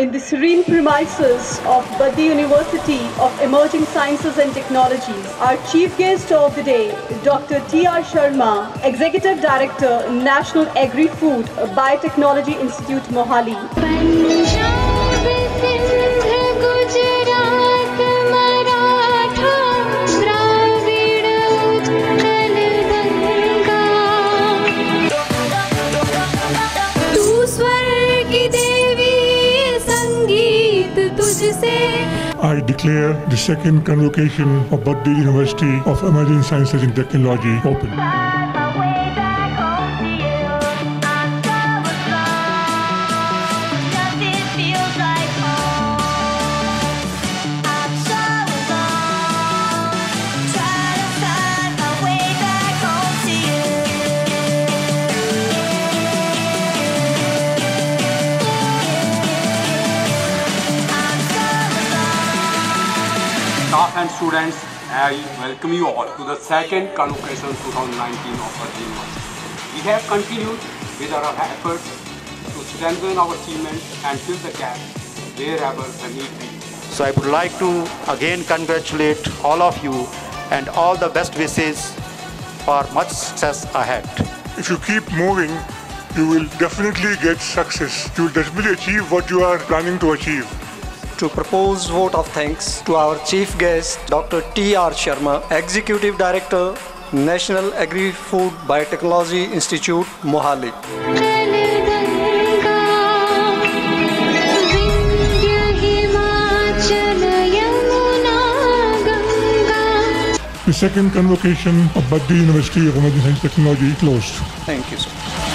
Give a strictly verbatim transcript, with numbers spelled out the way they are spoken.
in the serene premises of Baddi University of Emerging Sciences and Technologies. Our chief guest of the day, Doctor T R Sharma, Executive Director, National Agri-Food Biotechnology Institute, Mohali. I declare the second convocation of Baddi University of Emerging Sciences and Technology open. Staff and students, I welcome you all to the second convocation twenty nineteen of Baddi University. We have continued with our efforts to strengthen our achievements and fill the gap wherever the need be. So I would like to again congratulate all of you and all the best wishes for much success ahead. If you keep moving, you will definitely get success. You will definitely achieve what you are planning to achieve. To propose vote of thanks to our chief guest, Doctor T R Sharma, Executive Director, National Agri-Food Biotechnology Institute, Mohali. The second convocation of Baddi University of Emerging Sciences and Technology closed. Thank you, sir.